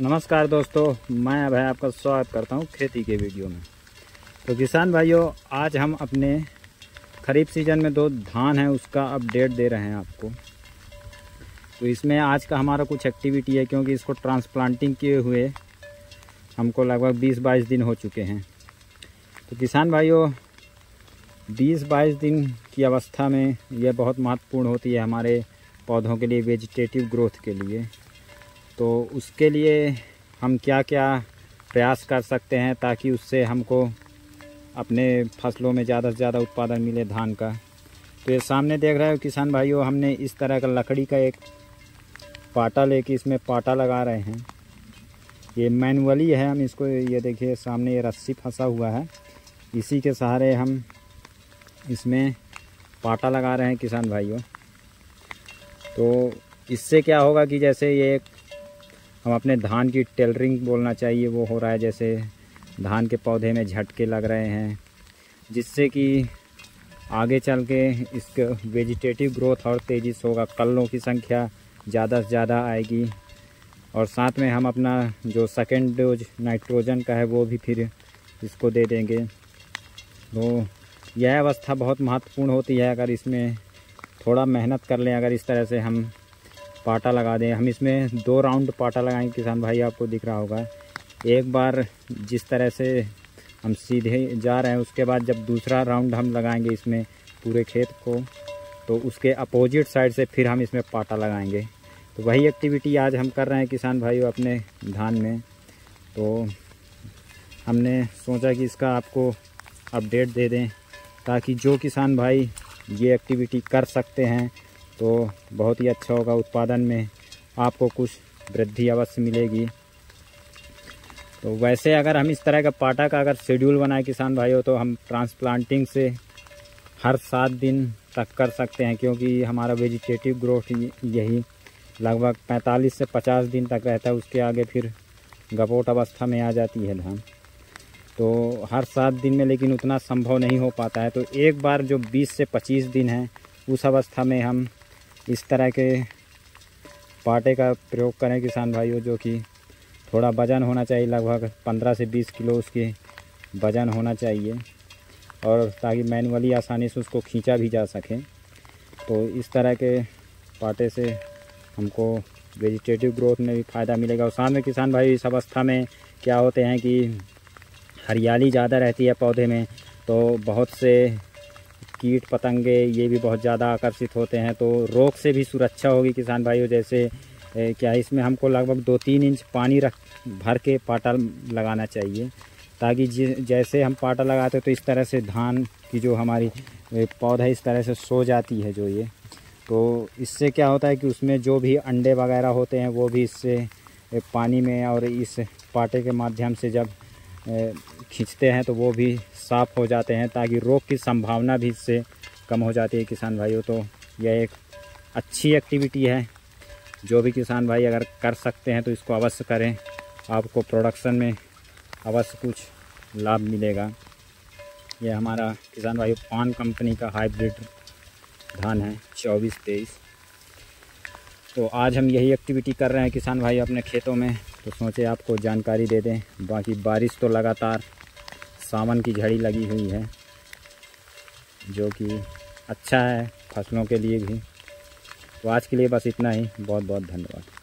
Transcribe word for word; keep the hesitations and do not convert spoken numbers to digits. नमस्कार दोस्तों, मैं अभय आपका स्वागत करता हूं खेती के वीडियो में। तो किसान भाइयों, आज हम अपने खरीफ सीजन में दो धान है उसका अपडेट दे रहे हैं आपको। तो इसमें आज का हमारा कुछ एक्टिविटी है, क्योंकि इसको ट्रांसप्लांटिंग किए हुए हमको लगभग बीस बाईस दिन हो चुके हैं। तो किसान भाइयों, बीस बाईस दिन की अवस्था में यह बहुत महत्वपूर्ण होती है हमारे पौधों के लिए, वेजिटेटिव ग्रोथ के लिए। तो उसके लिए हम क्या क्या प्रयास कर सकते हैं ताकि उससे हमको अपने फसलों में ज़्यादा से ज़्यादा उत्पादन मिले धान का। तो ये सामने देख रहे हो किसान भाइयों, हमने इस तरह का लकड़ी का एक पाटा लेके इसमें पाटा लगा रहे हैं। ये मैनुअली है, हम इसको, ये देखिए सामने ये रस्सी फंसा हुआ है, इसी के सहारे हम इसमें पाटा लगा रहे हैं किसान भाइयों। तो इससे क्या होगा कि जैसे ये हम अपने धान की टेलरिंग बोलना चाहिए वो हो रहा है, जैसे धान के पौधे में झटके लग रहे हैं, जिससे कि आगे चल के इसके वेजिटेटिव ग्रोथ और तेज़ी से होगा, कल्लों की संख्या ज़्यादा से ज़्यादा आएगी। और साथ में हम अपना जो सेकेंड डोज नाइट्रोजन का है वो भी फिर इसको दे देंगे। तो यह अवस्था बहुत महत्वपूर्ण होती है। अगर इसमें थोड़ा मेहनत कर लें, अगर इस तरह से हम पाटा लगा दें, हम इसमें दो राउंड पाटा लगाएंगे किसान भाई, आपको दिख रहा होगा। एक बार जिस तरह से हम सीधे जा रहे हैं, उसके बाद जब दूसरा राउंड हम लगाएंगे इसमें पूरे खेत को, तो उसके अपोजिट साइड से फिर हम इसमें पाटा लगाएंगे। तो वही एक्टिविटी आज हम कर रहे हैं किसान भाई अपने धान में। तो हमने सोचा कि इसका आपको अपडेट दे दें, ताकि जो किसान भाई ये एक्टिविटी कर सकते हैं तो बहुत ही अच्छा होगा, उत्पादन में आपको कुछ वृद्धि अवश्य मिलेगी। तो वैसे अगर हम इस तरह का पाटा का अगर शेड्यूल बनाए किसान भाइयों, तो हम ट्रांसप्लांटिंग से हर सात दिन तक कर सकते हैं, क्योंकि हमारा वेजिटेटिव ग्रोथ यही लगभग पैंतालीस से पचास दिन तक रहता है, उसके आगे फिर गपोट अवस्था में आ जाती है धान। तो हर सात दिन में लेकिन उतना संभव नहीं हो पाता है। तो एक बार जो बीस से पच्चीस दिन है, उस अवस्था में हम इस तरह के पाटे का प्रयोग करें किसान भाइयों, जो कि थोड़ा वजन होना चाहिए, लगभग पंद्रह से बीस किलो उसके वजन होना चाहिए, और ताकि मैनुअली आसानी से उसको खींचा भी जा सके। तो इस तरह के पाटे से हमको वेजिटेटिव ग्रोथ में भी फ़ायदा मिलेगा। और साथ में किसान भाई इस अवस्था में क्या होते हैं कि हरियाली ज़्यादा रहती है पौधे में, तो बहुत से कीट पतंगे ये भी बहुत ज़्यादा आकर्षित होते हैं, तो रोग से भी सुरक्षा होगी किसान भाइयों। जैसे क्या, इसमें हमको लगभग दो तीन इंच पानी रख भर के पाटा लगाना चाहिए, ताकि जैसे हम पाटा लगाते तो इस तरह से धान की जो हमारी पौधा इस तरह से सो जाती है जो ये, तो इससे क्या होता है कि उसमें जो भी अंडे वगैरह होते हैं वो भी इससे पानी में और इस पाटे के माध्यम से जब खींचते हैं तो वो भी साफ़ हो जाते हैं, ताकि रोग की संभावना भी इससे कम हो जाती है किसान भाइयों। तो यह एक अच्छी एक्टिविटी है, जो भी किसान भाई अगर कर सकते हैं तो इसको अवश्य करें, आपको प्रोडक्शन में अवश्य कुछ लाभ मिलेगा। यह हमारा किसान भाई पान कंपनी का हाइब्रिड धान है चौबीस तेईस। तो आज हम यही एक्टिविटी कर रहे हैं किसान भाई अपने खेतों में, तो सोचे आपको जानकारी दे दें। बाकी बारिश तो लगातार सावन की झड़ी लगी हुई है, जो कि अच्छा है फसलों के लिए भी। तो आज के लिए बस इतना ही, बहुत बहुत धन्यवाद।